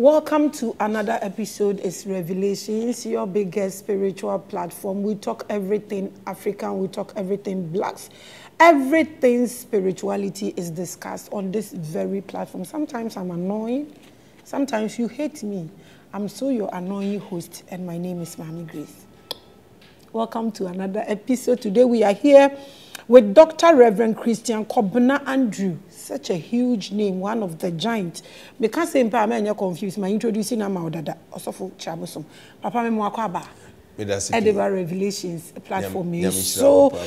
Welcome to another episode. It's Revelations, your biggest spiritual platform. We talk everything African, we talk everything Blacks. Everything spirituality is discussed on this very platform. Sometimes I'm annoying, sometimes you hate me. I'm so your annoying host, and my name is Mami Grace. Welcome to another episode. Today we are here with Dr. Reverend Christian Kobner Andrew. Such a huge name, one of the giants. Because I'm confused, my introducing him out that also for Chabosum. Papa me mwakaba. Edible Revelations platform is so.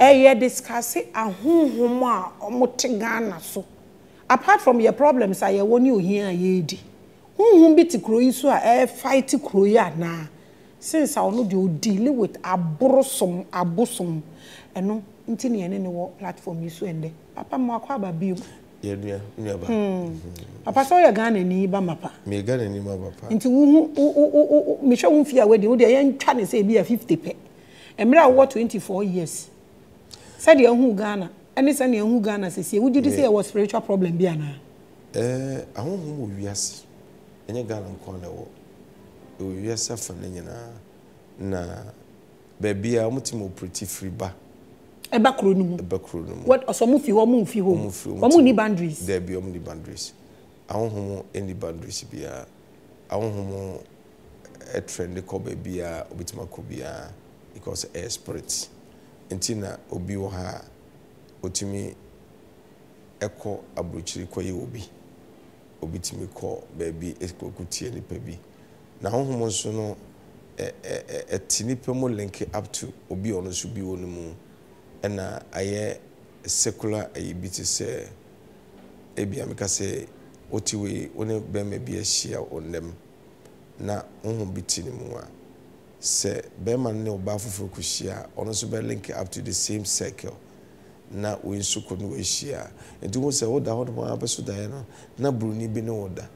I discuss it. So apart from your problems, I want you here. Yedi. Who be to grow so I fight to grow na. Since I know you deal with abrosom, and no. Intini ene no platform yisu ende papa mo akwa ba biom yedua nyaba papa so ya Ghana ni ba mapa me Ghana ni ma papa inti wo me hwe wo fia we de wo de ya ntwa ne se bi ya 50 pe emra wo 24 years said ya hu Ghana ene se na hu Ghana sese wo did say was spiritual problem bi ana ahohom wo wiase enye Ghana nko na wo wiase fa na nyina na ba bia omutimo pretty free ba. What also move you move you home? Boundaries. There be only boundaries. I won't home any boundaries be a I won't home a trend the cob be a bit more could be a because air spirits. And Tina Obiwaha Otimi Echo Abuchi Koyobi Obitimi call baby Escocuti and the baby. Now, home also no a tiny permo link up to Obi on us be on the moon. And I secular a bit say Ebiamica say, Otiway, only Bem be a sheer on them. Now, on beating more. Say, Beman no baffle for Cushia, honest by link up to the same circle. Now, we so couldn't wish sheer. And you won't say, oh, the hot one episode, Diana, now Bruni be no order.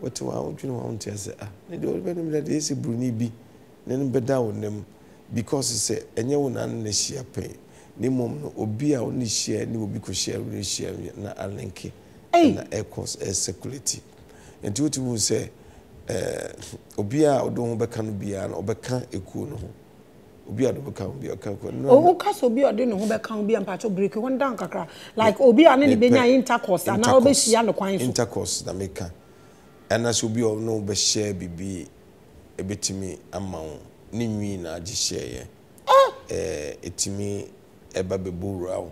What do I want you want to say? They don't remember that is a Bruni be, then be down them. Because he said, and you won't unleashia pay. Nimum obia only share, and you will be could share with share, not a linky, and echoes as security. And two will say, Obia or don't become be an obecan a coon. Obia don't become be a calcul. No, Castle be or didn't become be a patch of break one down cacra. Like Obia and any bena intercourse, and I'll be Siano quine intercourse, the maker. And I shall be of no be share be a bit to me among. Nimina Gishaya. Oh, it's me a baby burrow.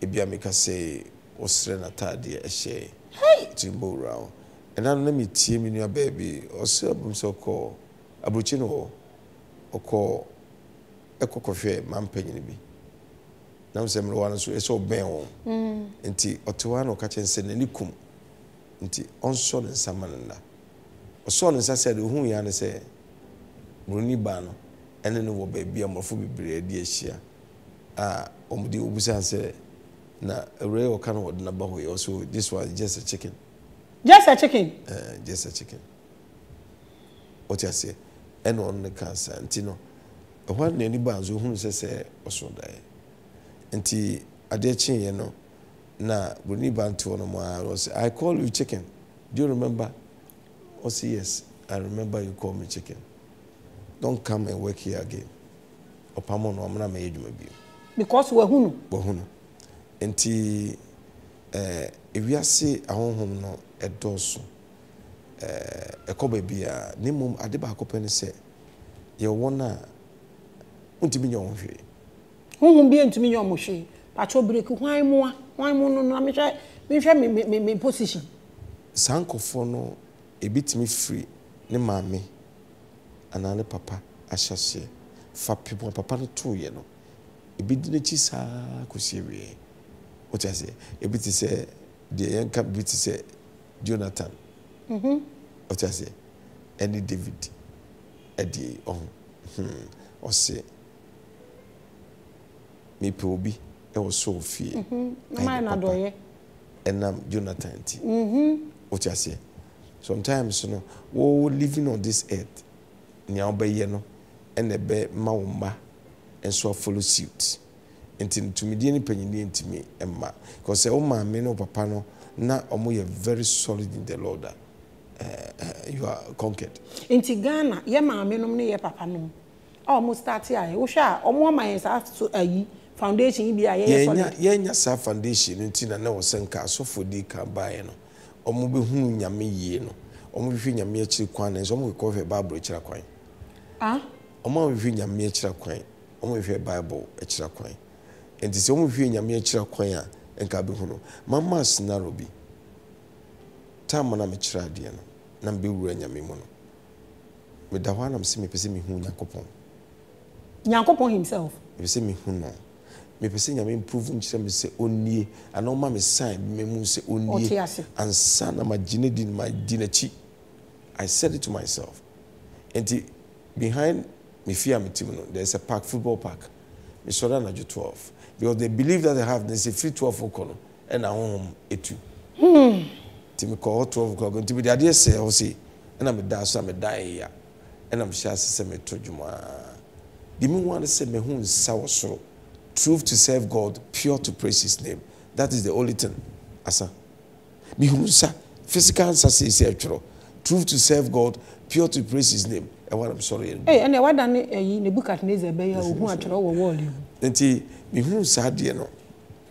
Ebiamica say, Ostrena Tadia, a shay. Hey, Timburrow. And then let me team in your baby, or serbum so call a bruchino or call a cocoa, man penny. Now, some one is so bell. And tea or to one or catching send a nicum. And tea on son and Samananda. Or son as I said, whom you understand. Bruni Bano, and then over baby, I'm a phobia, dear shea. Ah, Omdi Ubusan said, na a real canoe, Nabahoe, also this was just a chicken. Just a chicken? Just a chicken. What I say, and on the cancer, and Tino. A one nanny bands whom says, or so die. And tea, a dear chin, you know. Na Bruni Bantu on my house, I call you chicken. Do you remember? Oh, see, yes, I remember you call me chicken. Don't come and work here again. Opamon, I'm not made you maybe. Because we're Hunu. We're Hunu. And tea, if you see our home, no, a dorsum, a cobby beer, Nimum Adibaco Penny said, you wanna want to be your own fee. Who won't be into me your mushy? Patrol break, why more, no, I'm sure me position. Sankofono, a bit me free, ne mammy. Anane papa ashase fa people papa no to ye no ebi dine chi sa kosiewe what I say ebi ti say the young cap bi ti say Jonathan what I say any David edi on o say me pe obi e wo so fie na na doye enam Jonathan ti what I say sometimes you know we living on this earth and the bear Maumba, and so follow suit. And to me, the only penny to me, Emma, because the old man, men of Papano, now are very solid in the Lord. you are conquered. In Ghana, ye maame nom ne ye papa nom. Almost start here. We share. Omo ma yesa so ayi foundation yi bia ye solid. Ye nya sa foundation nti na na wo senka so fodi ka bae no. Omo be hu nyame yie no. Omo hwe nyame akire kwan na so omo recover Bible akire kwan. Ah? Omo hwe nyame akire kwan. Omo hwe Bible akire kwan. Enti se omo hwe nyame akire kwan a enka be hu no. Mama Sinarobi. Tama na me kire ade no. Na be wura nyame mu no. Me da hwa na me se me pese me hu Yakobon. Yakobon himself. Me pese me hu no. Me pese nyame improve nchire me se onnie ana ma me sign me mu se onnie and san na magine din my dinachi. I said it to myself. And behind me fear me team no, there's a park, football park. Me saw that at 12 because they believe that they have there's a free 12 o'clock and I home etu. Me call 12 o'clock and to be the idea say I say and I'm a dance I'm a die here and I'm sure say me to juma. The me want to say me hun saw so. Truth to serve God, pure to praise His name. That is the only thing. Asa. Mihunsa. Physical answer is actual. Truth to serve God, pure to praise His name. And what I'm sorry. Hey, and what done in Nebuchadnezzar by your who at all world. Then he Mihunsa Diano.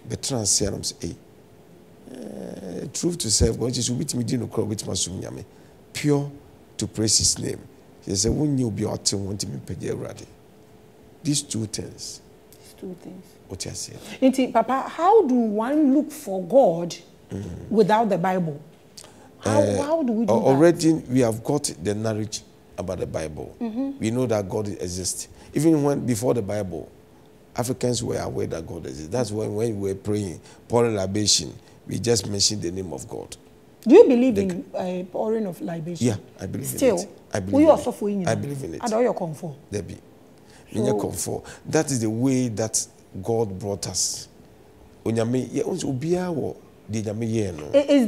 Betran serums a truth to serve God is with me dino crow with Masumyame. Pure to praise His name. He said, when you be out and want to be ready. These two things. Two things. What you say? Inti, Papa, how do one look for God without the Bible? How do we do already that? We have got the knowledge about the Bible. We know that God exists. Even when before the Bible, Africans were aware that God exists. That's why when we were praying, pouring libation, we just mentioned the name of God. Do you believe in pouring of libation? Yeah, I believe in it. I believe in also it. I believe in it. I your comfort. There be. So, that is the way that God brought us. Is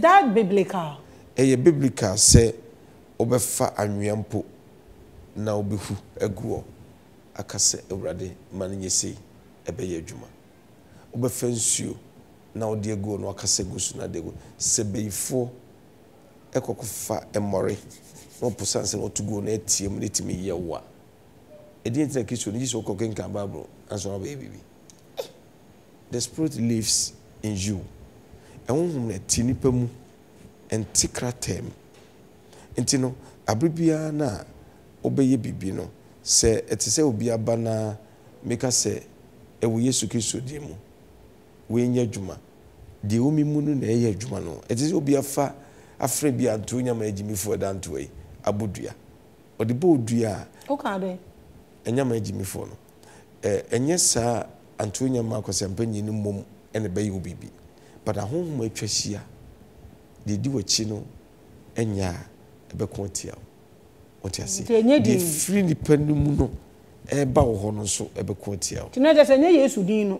that biblical? A biblical say, Obefa and Yampo, now behu a guo, a cassette already, man ye say, a bejuma. Obefence you, now dear go, no cassegusuna de go, se be four, a cocofa and mori, no possans and to go near team, let me ye wa. The Spirit lives in you. And tikra term. And you know, Abribiana obey Bibino, say, et say, Obiabana, make us say, a we yes to kiss you, Demo. We in Yajuma. The Umi Munu, a Yajumano. It is Obiafa, a Frebia, Antonia, made me for a dantway, Abudia. Or the Bodria. Okay. Enya ma jimi fo no enye sa Antonia Marcos empanyi ni mom ene be yo bibi but ahonhom atwahia de di wachi no enya ebe kon tia o tia se de free ni panu mu no e ba wo ho no so ebe kon tia o tena de se enye Yesu din no o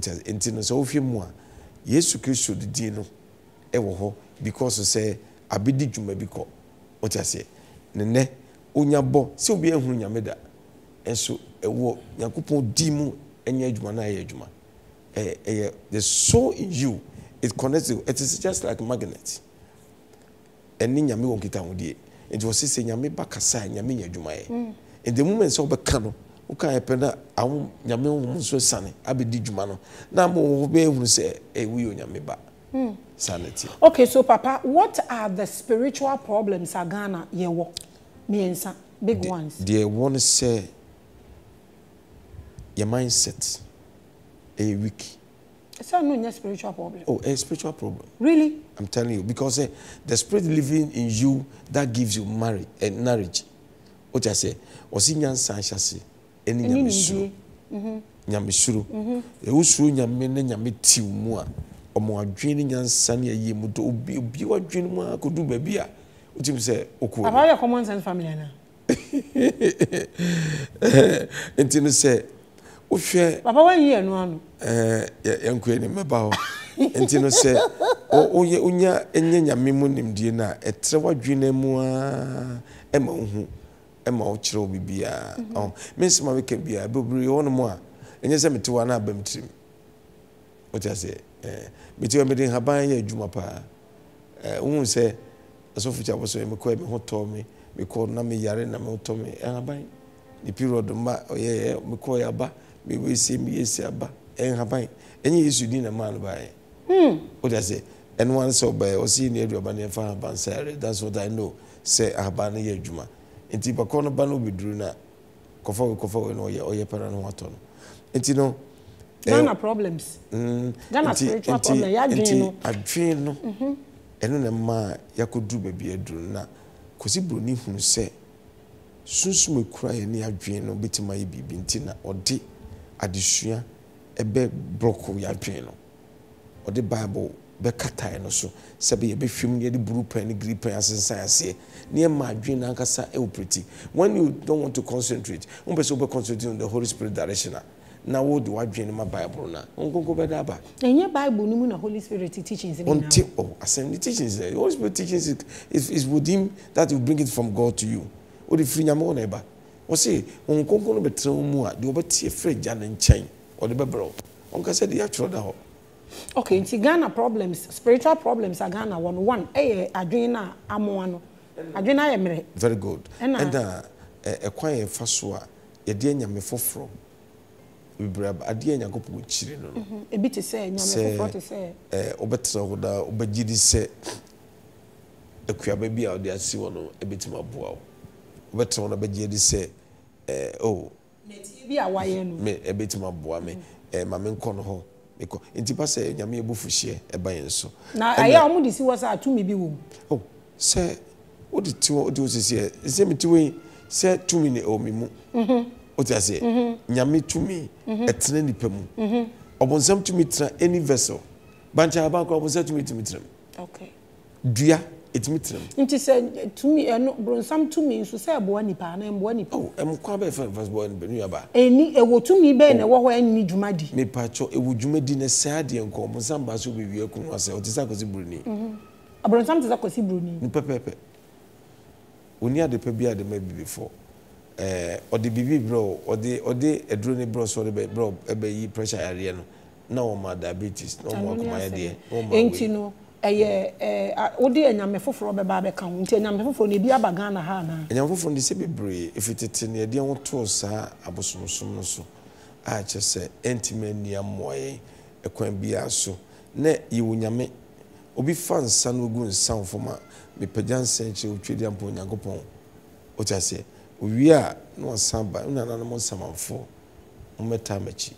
tia entino so ofie mu a Yesu Kristo din no e wo ho because say abedi djuma bi ko o tia se ne ne onya bo se obi ehun nyameda and so ewo yakupon dimu enye adwuma na adwuma the soul in you it connects you. It is just like a magnet eni nyame won kita ho die it was say nyame bakasa nyame nyadwuma ye in the moment so beka no wo kan epena awu nyame won so sane abedi dwuma no na mo be ehun say ewi o nyame ba sanity. Okay, so Papa, what are the spiritual problems Ghana yewo miensa big ones? They want to say your mindset a weak. It's not a spiritual problem. Oh, a spiritual problem. Really? I'm telling you because the spirit living in you that gives you marriage and marriage. What I say? Osinyan sanchasi eni nyamisuru. Nyamisuru. Eusuru nyamene nyamiti umwa. Omo adwene nyansani ayi mu do obi obi adwene mu akodu ba bia. Utim say oku. About your common sense family na. Intinu say Papa, when you no say, oh, ye unya enya mimunim dina, a trewa dreamua, Emma, Emma, Chiro bibia. Oh, Miss Mammy can be a bubri on moi, and yes, I'm to an album trim. What I say, between her buying a jumapa, won't say, So future was me kwa me hoto me me call na me yare na me hoto me ehaban the period ma ye me call ya ba me we see me yesi aba ehaban enyi Yesu din na man ba e what I say and one so by o see near aduba na fa ban sare that's what I know say aban ye adwuma enti ba kono ba no bidru na kofa we no ye oye para no hoto no enti no Ghana problems Ghana spiritual problem ya dwen no adwen no eno na ma yakodu baby adru na kosi broni hunu se sunsun ekura ye ne adwen no betima ye bibi ntina ode adesua ebe broko ye adwen no ode bible be kata no so sebe ye be hwem ne de buru pan ne grip pan asensan ase ne ma adwen na nkasa e operate when you don't want to concentrate one person be concentrating on the Holy Spirit direction na wo do adwen ma bible na nkonko be da ba enye bible ni mu na Holy Spirit teachings ni na until oh assembly teachings the Holy Spirit teachings it is with him that will bring it from God to you o de free nyamo na ba o say nkonko no be tran mu a de obeti free ja na nchen o de be bro onka say de ya tro da ho okay in Ghana problems spiritual problems are Ghana one eh adwen na amo ano adwen na yemre very good and ekwan e fa so a ye de nyame foforo Brab Adia Yakopu Chirino. A bit to say, no, what to say. Obetra, Obejidi said a queer baby out there, see one a bit more bow. Obetra on a bejedi say, oh, maybe a wine, a bit more boy, a mamma conho. In Tipasa, Yami Bufushi, a bayenso. Now I am what this was our two maybe womb. Oh, sir, what did 2 doses here? Same to me, sir, 2 minutes or me. What I say, Nyami to me, a tiny pemu. Upon some to meet any vessel. Bancha Banco was said to meet them. Okay. Dia, it meets them. It is said to me, and brought some to me, so say, Bonipan and Bonnie. Oh, I'm quite first born Benuaba. Any a woe to me, Ben, a woe and me, Jumadi. Me patcho, a would you made in a sad and come on some basso with your commercial, Tisacosi Bruni. I brought some Tisacosi Bruni. Pepe. When you had the Pebia, there may be before. Or the baby bro, or the a drone bro, sorry, bro, a baby pressure area. No more diabetes, no more my idea. Ain't you know? Odi enyamefo fro be ba be kan nti enyamefo ne bia ba Ghana ha na enyamefo ne se bebre ifitete ne de ho to sa abosomsom no so a che se entimania moye ekwan bia so na yewo nyame obi fa nsa no gu nsa mfoma me pajanse che otwedi ampo nyakopon o cha se we are no samba, no animal summon for Umetamachi.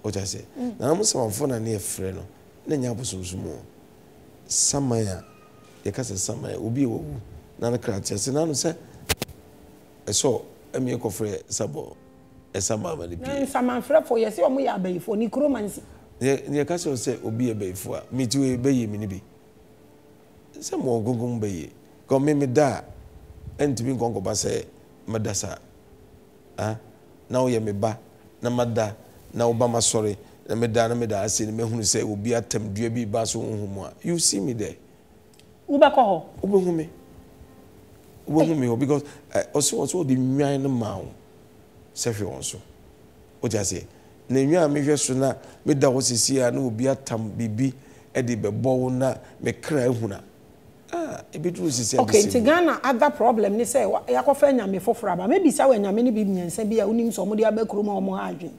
What I say, now I'm some fun and near Freno, then Yapos more. Samaya, the castle Samaya will be woo, Nana Cratchers, and I said, I saw a mere coffee, Sabo, a Samama, Saman Frap for yourself, we are bay for Nicromancy. The castle said, will be a bay for me to a bay, minibi. Some more gong bay, come me da, and to be gong by say. Madasa, now ye me ba, na mada, na Obama sorry, na meda, I see the men who say will be at them, dear be basso. You see me there. Ubako, Ubumi, because I also be mine a mound. Sefio also. What I say, Namia, me just sooner, me that was his year, no be at Tam Bibi, Eddie Bebona, me cry huna. Ah, a bit loose. Okay, in Ghana, other problem, they say, Yakofena me for Fraba, maybe so when many baby and say be a unim somebody a becrum or more agent.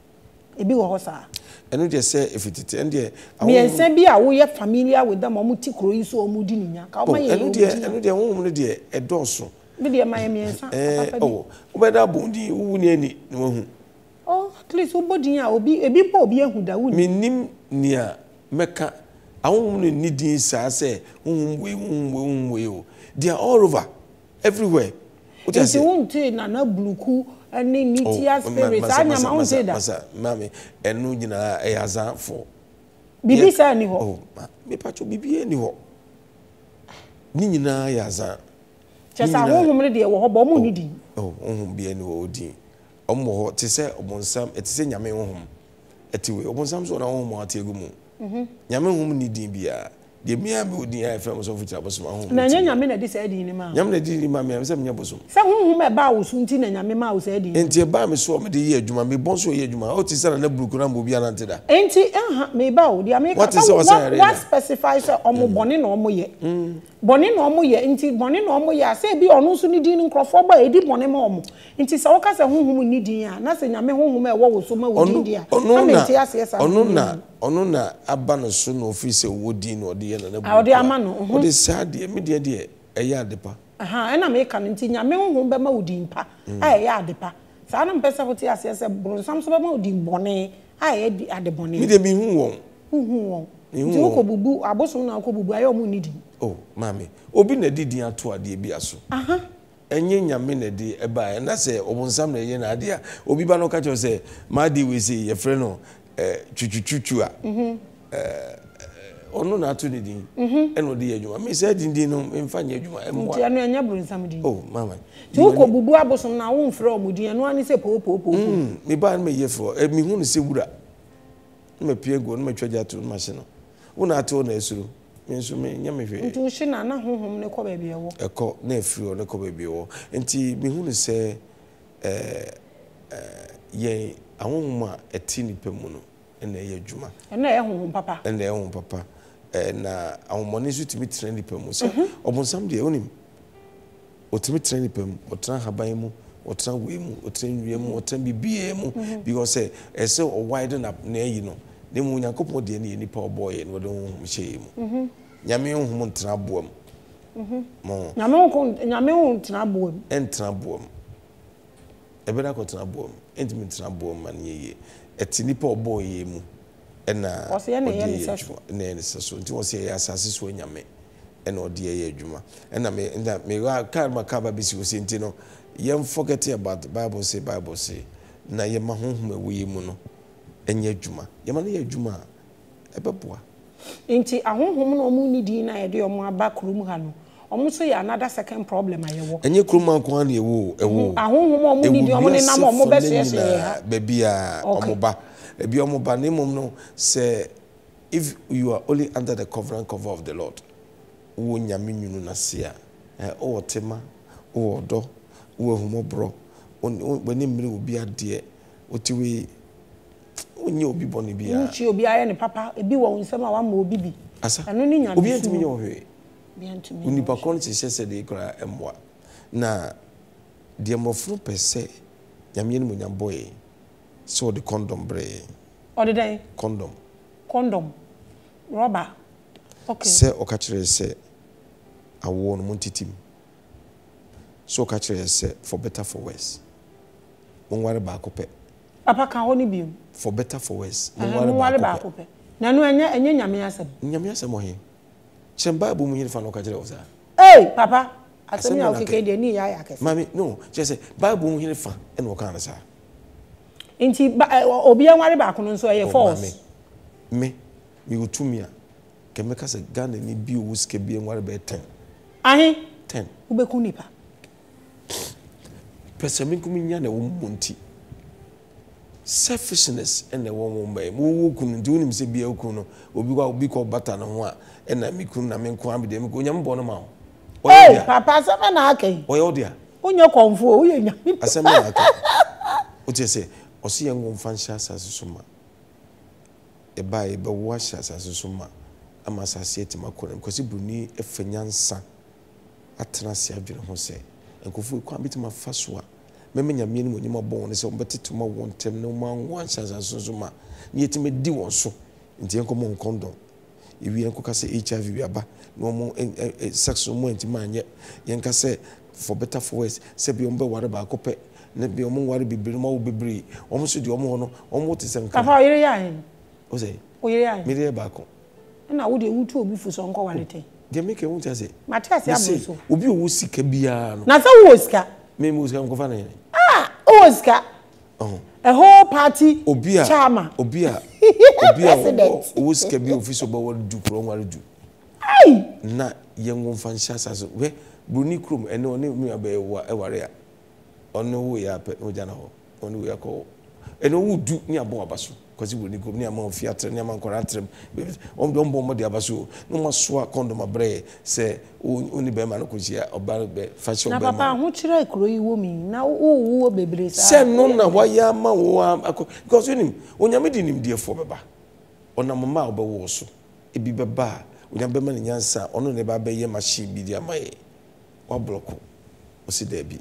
A big hossa. And you just say if it end here, me and Sabia, we are familiar with the Mamuti Cruise or Mudina. And dear woman, dear, a dorsal. Media Miami, oh, whether Bundi, who nearly no. Oh, please, who Bodina will be a big Bobby who da would mean near Mecca. I only need this, I say, they are all over, everywhere. What I say, won't take another blue cool and name meteor spirits. I am on say that, Mammy, and no dinner as I for. Be any hole, may patch be any hole. Nina Yaza. Just a woman, dear, or Bomo needing. Oh, be any old dean. Or more, to say upon some, it's in your home. At two, upon some sort of home, or Tegumo. Yaman whom need be a the mere booty I famous of which I was my home. Nanya men at this eddy, Yamna did my mamma, some Yabosum. Some whom my bow soon tin and Yammy mouse eddy. And dear Bammy swam the year, you may bonso year, you my otis and a book will be an antida. Auntie, may bow, the American. What is our salary? What specifies a homo bonin or moye? Boni no mo ye nti boni no mo ye ase bi onu so ni din nkrofo ba edi boni ma omo nti se wo ka se honhum ni din a na se nyame honhum e wo so ma wo din dia onu na aba no so no office wo din no de ye na na bu odi ama no wo de sa de me de de e ya adepa aha na me ka nti nyame honhum be ma wo din pa e ya adepa sa na mpesa wo ti ase se bro sam so be ma wo din boni a e di ade boni me de bi hu won bubu aboso na ko bubu ayo mu ni din. Oh, mami. Obi na di din ato ade bi aso. Aha. Enye nyame na di e ba na se obunsam na ye na ade a obi ba no ka cho se ma di we se ye fre no chuchuchuchu a. Mhm. Ono na ato ni din. Mhm. Eno di ye djuma. Me se din no mfa nye djuma e mo. Nti ano anya bunsam din. Oh, mama. Ti ko bubu aboso na wo mfre omudin eno ani se popopo. Mhm. Me ba me ye fro. E mi hu ni se wura. Me pie go no me twaja to ma se no. Una to na esuru nso me nya me hwe ntu hwe na honhom ne ko ba bi ewo eko na efrio ne ko ba bi ewo nti me hu ne se ye ahonhom a eti ni pemu no na ye djuma na ye honhom papa na ahomoni su timi tren ni pemu se obonsam de onim otimi tren ni pemu otra haban mu otra we mu otra nwie mu otra bibie mu because ese o widen up na yi no ne mu yakopɔ de ne nipa oboye no do hye mu nyame honhom ntra boam mo nyame honhom ntra boam ebeda ko ntra boam entimi ntra boam man ye eti nipa oboye mu na ɔse ne ye ne saso nti ɔse ye asase so nyame na ɔde ye adwuma na me wa karma kaba bisi ɔse nti no yem forget about the bible say na ye ma honhom awoye mu no enye adwuma yamane ye adwuma ebeboa nti ahonhom no omu ni din na ye de omu aba krum ha no omu so ye another second problem ayewo enye krum anko na ewo ahonhom omu ni din omu ne nam omu beso ye ha ba bia omu ba ne mum no say if you are only under the cover of the Lord wo nyame nwunu na se a o tema o odo wo humobro oni mmiri obi ade otiwe onye obi boni bia nchi obi aye ne papa ebi wo nsem a wa ma obi bi eno ni nyame obi antimi nyo hwe bi antimi oni pa kon se se de kra emwa na de mofru pese nyame ni mo nyamboye so de condom bre o de dan condom rubber okay se okachire se awo no montitim so okachire se for better for worse won ware ba akopɛ papa kan ho ni biom for better for worse won ware ba akopɛ na no enye nyame asem ohe chemba bu mu hin fa no okachire oza hey papa asemi a okike de ni ya akese mami no she say bible mu hin fa e no kan sa nti obi anware ba akono nso e false me utumi a kemeka se Ghana ni bi owo sike bi enware ba 10 ahe 10 ubeku nipa person kuminya na wo monti selfishness and the one by wo kunu ndi unim se bi akun no obi ko bata na ho a na me kunu na me nko abede me ko nyam bo no ma o eh papa sama na akai o ye odia onye konfu o ye nyam asema na akai o ti se o si yango mfansha asasuma e ba e be wo asasuma ama asasieti makore because bruni e fanyansa atrasi adwene ho se enkofu kwa bitima faswa memenya mienu moni mabon ne se ombetete ma wontem ne ma wan chanza zuzuma ne yetime di won so nti enko mo condom iwi enko kase HIV wi aba no mo sex mo nti manye yenka se for better for worse se bi ombe ware ba akopɛ ne bi omo ware bibiri ma wo bibiri omo so di omo no omo te se nka papa oyere ya hen o se oyere ya hen mi re ba ko na wo de wutu obi fu so nko walete de make won te se matia se abuso obi owo sika bia no na se wo sika me mo sika nko fa na ye Oscar, a whole party, Obia, Chama, Obia, Oscar be official about what do wrong, what do. Aye, not young one fanchas as well, Bruni Crum, and no name me about a warrior. On no way up at Ojano, on we are called. And who do near Bobasu, because you will go near Mount Fiatra, near Mount Coratrim, on Don Bomba de Abasu, no more swat condom a bray, say, only Berman Cosia or Barbe, Fashion. Now, Papa, what should I call you, woman? Now, oh, baby, send no, why am I warm? Because you mean, when you're meeting him, dear, for Baba, on a mamma, but also, it be Baba, When I'm beman in Yansa, on the Baby Mashi be dear my or block or see there be.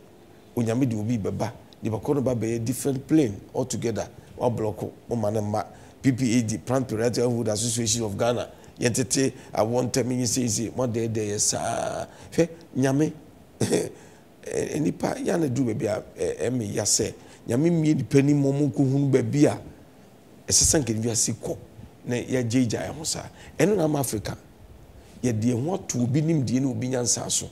When I'm do be Baba, the Bacono Baby a different plane altogether or block or manama PPAD, Plant Parenthood Association of Ghana. Yet I want to mean say one day there is a Yame any pa Yana do baby a me yase. Yami me the penny momuku baby a sank in Yasiko. Ne ya jeja ya hosa eno na Africa ye de ho to obi nim de na obi nyansa so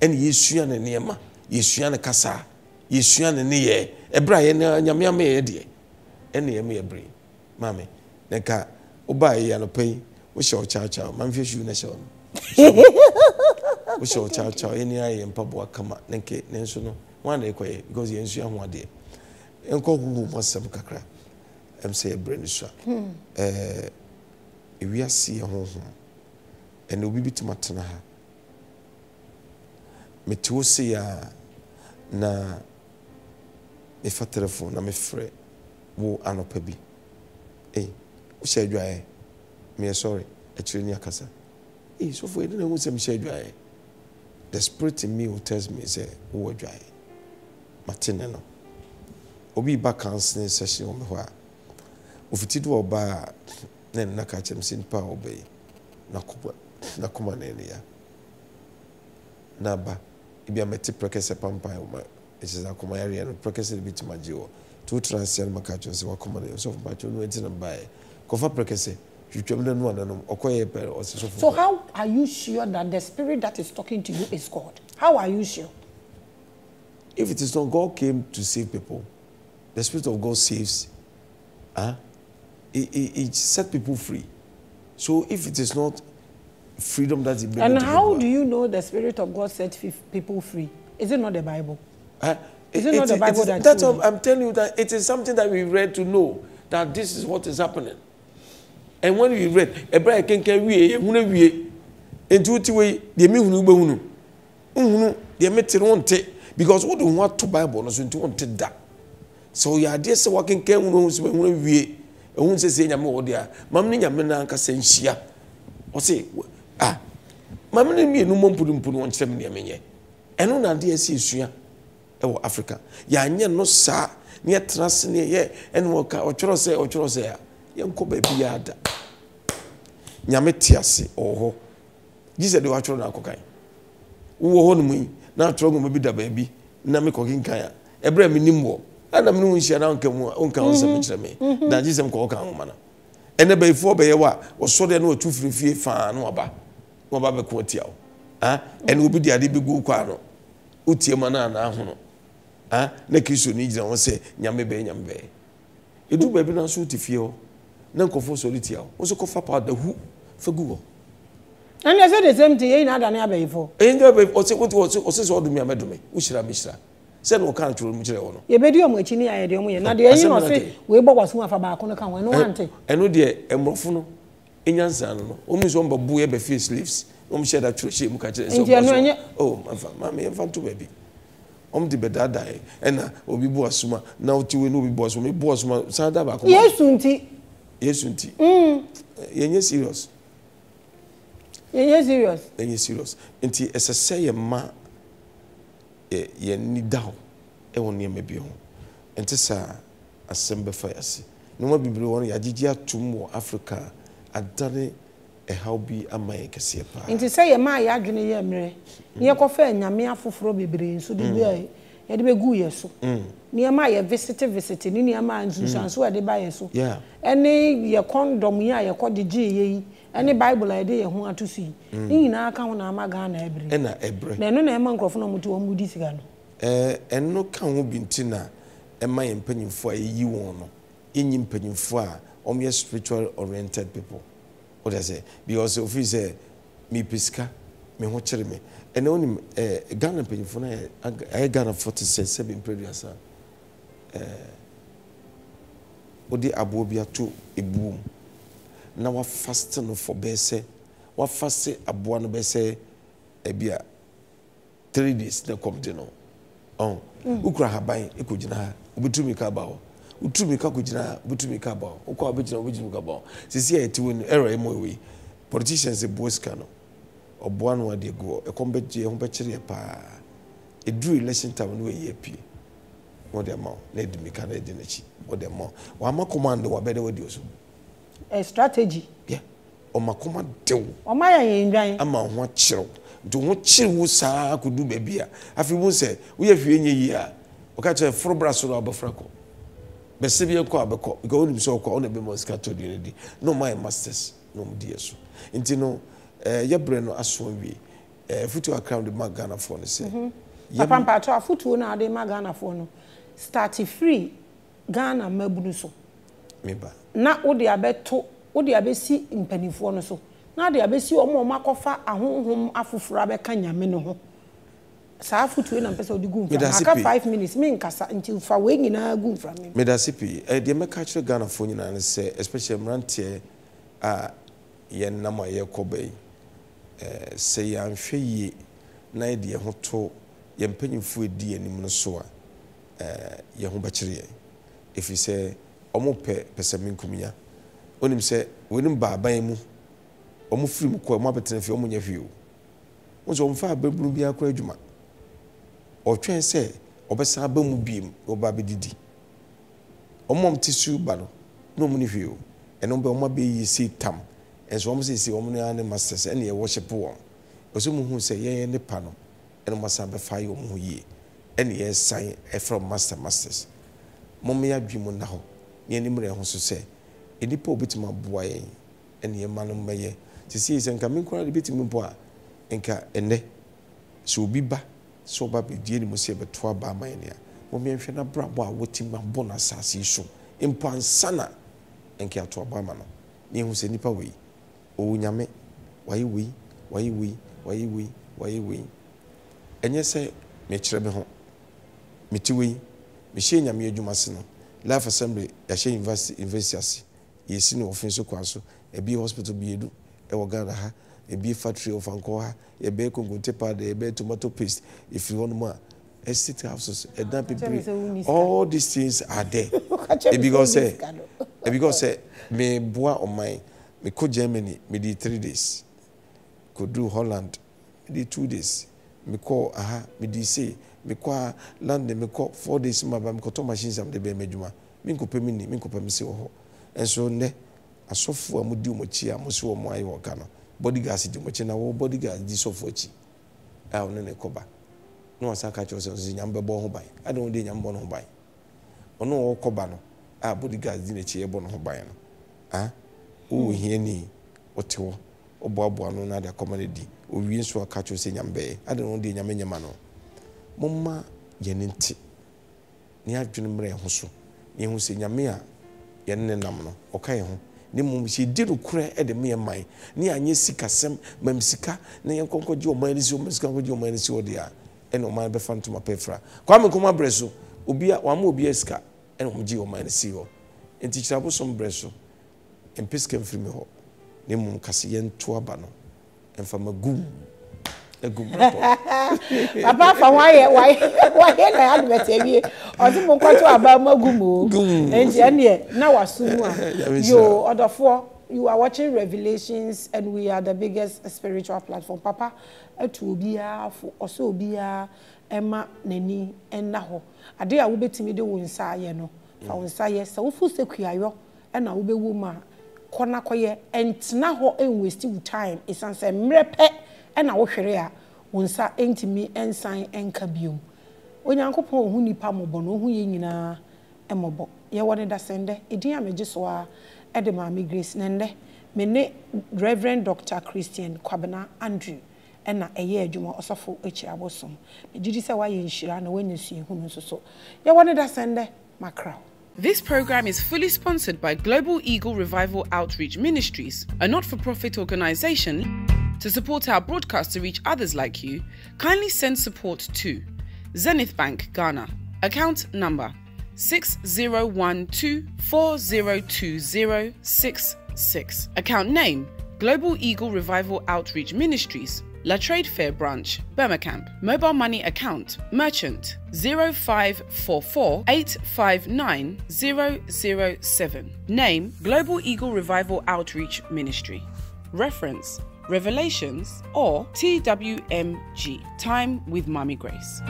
ene yesua ne nema yesua ne kasa yesua ne ne ye ebra ye na nyame ama ye de ene ye me ebre mame ne ka oba ye no pei wo she o cha cha manfe shu ne she o wo she o cha cha ene aye mpapo akama ne ke ne nso no wan de koye because ye nsua ho ade enko gugu masam kakra I'm saying Brenisha. We are seeing home, and we will be to Matanaha. Me too see na me fa telephone na me free wo anopa bi. Eh, we share dry. Me sorry, actually near casa. Eh, so for you don't want to share dry. The spirit in me who tells me say we dry. Matinano. Obi back counseling session on the Ufitidu oba nene nakache msinpa obei na kuma nene ya na ba ibi ameti prekese pampa yuma ishiza kuma yari yano prekese libiti majiwa tu transi ya makacho nsi wakuma nene usofu macho nwe tina mbae kofa prekese yukiwa mle nwa nanu okoye epe osisofu. So how are you sure that the spirit that is talking to you is God? How are you sure? If it is not God came to save people, the spirit of God saves. Huh? It set people free. So if it is not freedom that it brings. And how do you know the Spirit of God set people free? Is it not the Bible? Is it not the Bible that? That's what I'm telling you, that it is something that we read to know that this is what is happening. And when we read, Ebra can carry a hune into the way they mean hunu they met it because we don't want to Bible no so into wanted that. So your idea say working can we we ehun say say nyame odia mamne nyame na anka senhia o say ah mamne mi enu mompudumpudu won kyerem ne menye eno na de asi esua e wo Africa ya anye no sa ne trust ne ye eno ka o choro say ye nko ba bia ada nyame tiase oho Jesus de wa choro na akokan wo ho no mu na atoro ngo bi da ba bi na me kokin kan ya ebre me nimwo ana mnu nshira onka onsemchira me na jisem ko oka homa na ene be ifo be yewa wo so de na otu firifie fa na oba be ko tiawo ah ene obi dia de begu kwa no otie ma na ahono ah na kiso ni jira won se nyame be edu be bi na so otifie o na nkofo so litiawo wo so ko fa pa da hu fa gugo and I said the same thing e na da na be ifo e ndo be o se ko ti o se so do mi amedume wo shira me shira said no can't roll much. You bed your much in the idea. Not the end of it. We bought was one for Bacon. I know one thing. I know dear Embrofuno in Yansan, almost one babuia before sleeps. Shed that to shame catches. Oh, mammy, and found two baby. The bed die, and Obi Boasuma now two will be boss me boss. Sada Bacon. Yes, Sunti. Yes, Sunti. Yes, serious. Yes, serious. Yes, serious. And tea as I say, ma. Ye need down, a one year may be home. And Tessa assemble fire. No one be blown, Yadia, two more Africa, a done a hobby, a my cassipa. And to say a my agony, Yamre, near coffee, and Yamia for Froby Brain, so do I. Yet we go yes, near my visitor, near mine, Susan, so I debay so. Yeah, and your condom, ya, call the G. Any Bible idea who want to see. In our account, I'm a gun every. And a break. Then no monk of no to a moody cigar. And no can be tina, and my impending for you on in impending for only spiritual oriented people. What I say, because if you say me pisca, me watch me, and only a gun and penny for a gun of 47 previous. Odi abobia to a boom. Na wa fast no for bese wa fast aboa no bese ebia 3 days na come deno on ukura haban ekojina obetumi ka bawo utumi ka kojina obetumi ka bawo ukwa obetumi ka bawo sisi ya tiwo error emowe Politicians are boys cano. Obuan wa de go. A combat ye humpetri pa. A drew election time no ye p. What the amount? Let me can I deny. What the amount? Wama commando wa better with you. A strategy. Yeah. Oma command do. Oma enjoy. Ama one chill. Do what chill was sa could do baby. If you won't say, we have you in a year. Okacha four brasso about Franco. Besibia Quabaco, go himself on a bemoscato unity. No, my masters, no dear so. Intino, your brain as one be a foot to a crown the Magana phone. Yapampa to a foot to now the Magana phone. Starty free Ghana Mebunuso. Meba. Not what they are better, what they are busy in penny phone so. Now they are busy or more macofa a home afu frabe canya meno. Safu to an episode of Goom. Medasipi 5 minutes, Minkasa until Fawing in a Goom from me. Medasipi, a dear catcher Ghana phone and say, especially Mrantier, Yen Nama Yacobe, say, I'm sure ye, nay dear Hoto, Yen Penny Food, dear Nimonosoa, Yahumbacheria. If you say, Omope, Pesamin Cumia, on him say, William Barbamu, Omofim, Quamabetan, if you own your view. Was on fire, Bubia Crejuma. Or try and say, Obesa Bumubim, or Baby Didi. Or Mom Tissue Bano, no money for you, and on Boma be ye see Tam, and so almost is the Omnian Masters, and ye worship one. Or someone who say ye and the panel, and must have a fire on ye, and ye sign a from Masters. Momia Jimon now, ye and Imre also say, a depot bit my boy, and ye man may to see his and coming quite a bit in bois, and car and ne. So be back. So baby dear must have a 12 bar mania. Women shall not brabble waiting my bonus as he show. Impan sana and care to a barman. Name who's any way. Oh, yame, why we, why we, why we, why we. And yes, I may treble home. Me too, we, Machine Yamia Jumasino, Life Assembly, Yashe Investors, Yesino Offensive Council, a B hospital be do, a Wagana. A beef factory of Ankoha, a bacon go tip out a bed tomato paste, if you want more. A city houses, a dumpy all these things are there. Because me bois on mine, me could Germany, me did 3 days, could do Holland, me did 2 days, me call aha, me did say, me call London, me call 4 days, my coton machines and the baby meduma, minko pemini, minko pemisi, and so ne, I saw for Mudu Mochia, Musu, my Wakana. Bodyguards, it much in our bodyguards, this of which I will never cover. No, I shall catch yourselves in Yamba Bonhobai. I don't need Yambonhobai. Or no, Cobano, our bodyguards in a chair Bonhobian. Ah, oh, hear me, or two, or Bob one another comedy, or we shall catch you in Yambe. I don't need Yamano. Mamma, Yeninti. Near Junimre Hosso, near who say Yamia, Yenamano, or Kayo. Nimum she did cry at the mere mine. Near any sicker, some memsica, near concord your minus your miscon with your minus your dear, and on my befan to my pefra. Come, come, bresso, ubia, one will be a scar, and on geo minus zero. And teach about some bresso, and piscan from me ho. Nimum Cassian to a banner, and from a goom. A goom. Apart from why I had better ye, or the more about my goom, and yet now assume you order for you are watching Revelations, and we are the biggest spiritual platform. Papa, it will be a for also be a Emma Nenny and Naho. A day I will be timid when say no, for say so full sequio, and I will be woman. Corner quiet, and Naho ain't wasting time. It's answer mrepe. And our career, once I ain't me and sign and cabum. When your uncle Paul, who need Pamobono, who yin a mobo, you wanted a sender, a dear me just were at the mammy Grace Nende, Mene Reverend Dr. Christian Kobner Andrew, and a year Juma also for which I was some. The duty said why you should know when you see whom so. You wanted a sender, my crowd. This program is fully sponsored by Global Eagle Revival Outreach Ministries, a not for profit organization. To support our broadcast to reach others like you, kindly send support to Zenith Bank Ghana, account number 6012402066, account name Global Eagle Revival Outreach Ministries, La Trade Fair Branch, Burma Camp, mobile money account, merchant 0544859007, name Global Eagle Revival Outreach Ministry. Reference, Revelations or TWMG, Time with Mommy Grace.